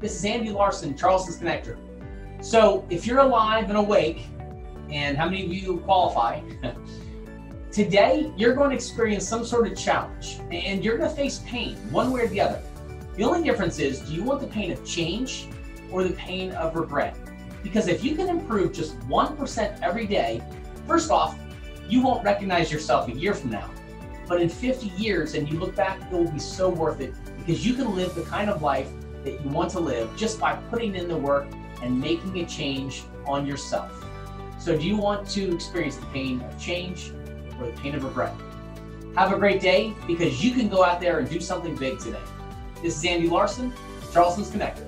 This is Andy Larson, Charleston's Connector. So if you're alive and awake, and how many of you qualify, today you're going to experience some sort of challenge and you're going to face pain one way or the other. The only difference is, do you want the pain of change or the pain of regret? Because if you can improve just 1% every day, first off, you won't recognize yourself a year from now. But in 50 years and you look back, it will be so worth it because you can live the kind of life that you want to live just by putting in the work and making a change on yourself. So do you want to experience the pain of change or the pain of regret? Have a great day because you can go out there and do something big today. This is Andy Larson, Charleston's Connector.